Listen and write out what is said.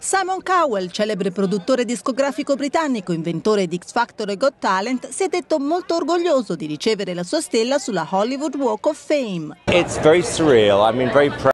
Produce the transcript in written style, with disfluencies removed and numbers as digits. Simon Cowell, celebre produttore discografico britannico, inventore di X Factor e Got Talent, si è detto molto orgoglioso di ricevere la sua stella sulla Hollywood Walk of Fame. It's very surreal. I mean, very